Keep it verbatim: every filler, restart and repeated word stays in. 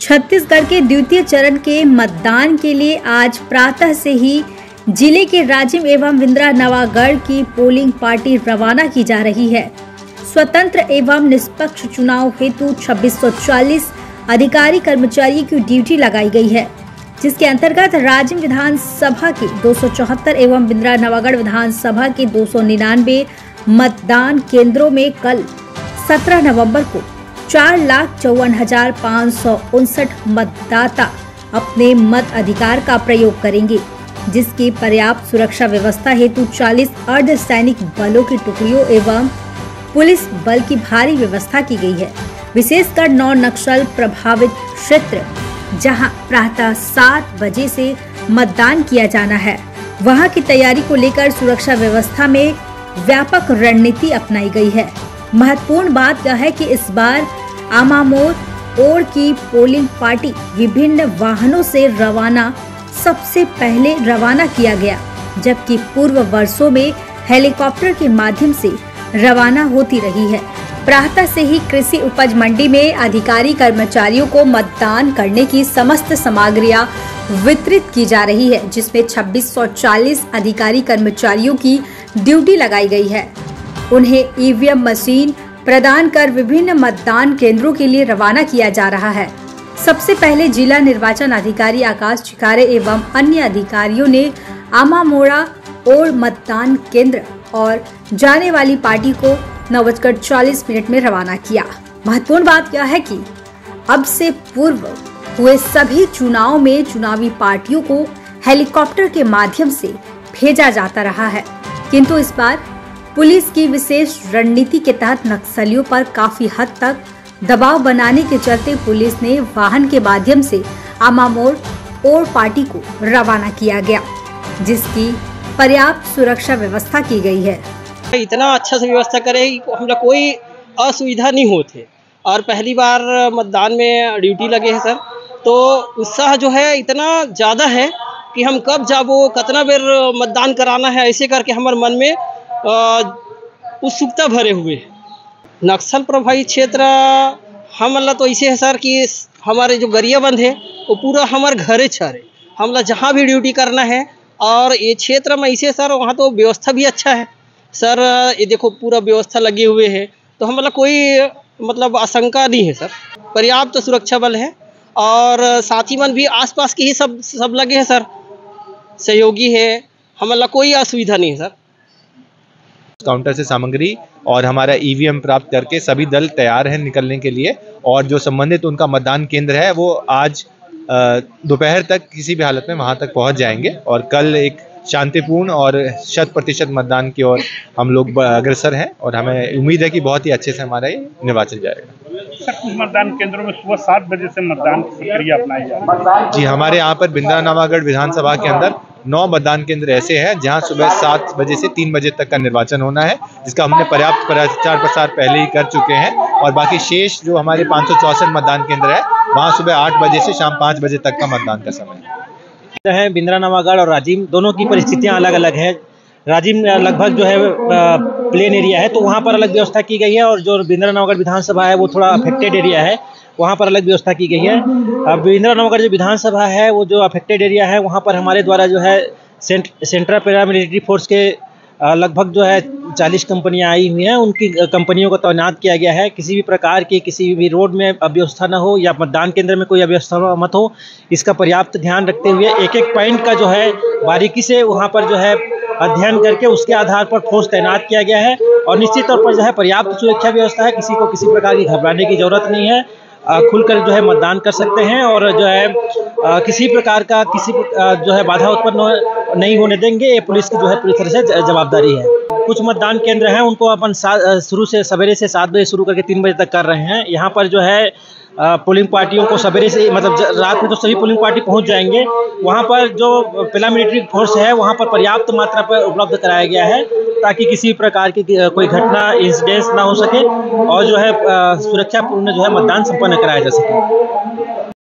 छत्तीसगढ़ के द्वितीय चरण के मतदान के लिए आज प्रातः से ही जिले के राजिम एवं बिंद्रानवागढ़ की पोलिंग पार्टी रवाना की जा रही है। स्वतंत्र एवं निष्पक्ष चुनाव हेतु छब्बीस सौ चालीस अधिकारी कर्मचारियों की ड्यूटी लगाई गई है, जिसके अंतर्गत राजिम विधानसभा के दो सौ चौहत्तर एवं बिंद्रानवागढ़ विधानसभा के दो सौ निन्यानवे मतदान केंद्रों में कल सत्रह नवंबर को चार लाख चौवन हजार पाँच सौ उनसठ मतदाता अपने मत अधिकार का प्रयोग करेंगे, जिसकी पर्याप्त सुरक्षा व्यवस्था हेतु चालीस अर्ध सैनिक बलों की टुकड़ियों एवं पुलिस बल की भारी व्यवस्था की गई है। विशेषकर नौ नक्सल प्रभावित क्षेत्र, जहां प्रातः सात बजे से मतदान किया जाना है, वहां की तैयारी को लेकर सुरक्षा व्यवस्था में व्यापक रणनीति अपनाई गई है। महत्वपूर्ण बात यह है कि इस बार आमामोड़ ओर की पोलिंग पार्टी विभिन्न वाहनों से रवाना सबसे पहले रवाना किया गया, जबकि पूर्व वर्षों में हेलीकॉप्टर के माध्यम से रवाना होती रही है। प्रातः से ही कृषि उपज मंडी में अधिकारी कर्मचारियों को मतदान करने की समस्त सामग्रियां वितरित की जा रही है, जिसमें छब्बीस सौ चालीस अधिकारी कर्मचारियों की ड्यूटी लगाई गई है। उन्हें ईवीएम मशीन प्रदान कर विभिन्न मतदान केंद्रों के लिए रवाना किया जा रहा है। सबसे पहले जिला निर्वाचन अधिकारी आकाश चिकारे एवं अन्य अधिकारियों ने आमामोड़ और मतदान केंद्र और जाने वाली पार्टी को नौ बजकर चालीस मिनट में रवाना किया। महत्वपूर्ण बात यह है कि अब से पूर्व हुए सभी चुनाव में चुनावी पार्टियों को हेलीकॉप्टर के माध्यम से भेजा जाता रहा है, किंतु इस बार पुलिस की विशेष रणनीति के तहत नक्सलियों पर काफी हद तक दबाव बनाने के चलते पुलिस ने वाहन के माध्यम से आमामोड़ और पार्टी को रवाना किया गया, जिसकी पर्याप्त सुरक्षा व्यवस्था की गई है। इतना अच्छा से व्यवस्था करे कि हम लोग कोई असुविधा नहीं होते, और पहली बार मतदान में ड्यूटी लगे हैं सर, तो उत्साह जो है इतना ज़्यादा है कि हम कब जाबो कितना बेर मतदान कराना है, ऐसे करके हमारे मन में उत्सुकता भरे हुए है। नक्सल प्रभावित क्षेत्र हमला तो ऐसे है सर कि हमारे जो गरियाबंद है वो पूरा हमारे घरे छरे हमला जहाँ भी ड्यूटी करना है, और ये क्षेत्र में ऐसे सर वहाँ तो व्यवस्था भी अच्छा है सर। ये देखो पूरा व्यवस्था लगे हुए है, तो हमारा कोई मतलब आशंका नहीं है सर। पर्याप्त तो सुरक्षा बल है, और साथी मन भी आसपास के ही सब सब लगे हैं सर, सहयोगी है, हमारा कोई असुविधा नहीं है सर। काउंटर से सामग्री और हमारा ईवीएम प्राप्त करके सभी दल तैयार हैं निकलने के लिए, और जो संबंधित उनका मतदान केंद्र है वो आज दोपहर तक किसी भी हालत में वहां तक पहुंच जाएंगे, और कल एक शांतिपूर्ण और शत प्रतिशत मतदान की ओर हम लोग अग्रसर हैं, और हमें उम्मीद है कि बहुत ही अच्छे से हमारा ये निर्वाचन जाएगा। कुछ मतदान केंद्रों में सुबह सात बजे से मतदान की प्रक्रिया अपनाई जाएगी। जी, हमारे यहाँ पर बिंद्रानवागढ़ विधानसभा के अंदर नौ मतदान केंद्र ऐसे हैं जहां सुबह सात बजे से तीन बजे तक का निर्वाचन होना है, जिसका हमने पर्याप्त प्रचार प्रसार पहले ही कर चुके हैं, और बाकी शेष जो हमारे पाँच सौ चौसठ मतदान केंद्र है वहां सुबह आठ बजे से शाम पाँच बजे तक का मतदान का समय है। बिंद्रानवागढ़ और राजिम दोनों की परिस्थितियां अलग अलग है। राजिम लगभग जो है प्लेन एरिया है, तो वहाँ पर अलग व्यवस्था की गई है, और जो बिंद्रानवागढ़ विधानसभा है वो थोड़ा अफेक्टेड एरिया है, वहाँ पर अलग व्यवस्था की गई है। अब बिंद्रानवागढ़ जो विधानसभा है वो जो अफेक्टेड एरिया है, वहाँ पर हमारे द्वारा जो है सेंट, सेंट्रल पैरामिलिट्री फोर्स के लगभग जो है चालीस कंपनियाँ आई हुई हैं, उनकी कंपनियों को तैनात किया गया है। किसी भी प्रकार की किसी भी रोड में अव्यवस्था न हो या मतदान केंद्र में कोई अव्यवस्था मत हो, इसका पर्याप्त ध्यान रखते हुए एक एक पॉइंट का जो है बारीकी से वहाँ पर जो है अध्ययन करके उसके आधार पर फोर्स तैनात किया गया है, और निश्चित तौर पर जो है पर्याप्त सुरक्षा व्यवस्था है। किसी को किसी प्रकार की घबराने की जरूरत नहीं है, खुलकर जो है मतदान कर सकते हैं, और जो है किसी प्रकार का किसी जो है बाधा उत्पन्न नहीं होने देंगे। ये पुलिस की जो है पूरी तरह से जवाबदारी है। कुछ मतदान केंद्र हैं उनको अपन शुरू से सवेरे से सात बजे शुरू करके तीन बजे तक कर रहे हैं। यहाँ पर जो है पोलिंग पार्टियों को सवेरे से मतलब रात में तो सभी पोलिंग पार्टी पहुंच जाएंगे। वहां पर जो पैरामिलिट्री फोर्स है वहां पर पर्याप्त मात्रा पर उपलब्ध कराया गया है, ताकि किसी प्रकार की कोई घटना इंसिडेंस ना हो सके, और जो है सुरक्षापूर्ण जो है मतदान संपन्न कराया जा सके।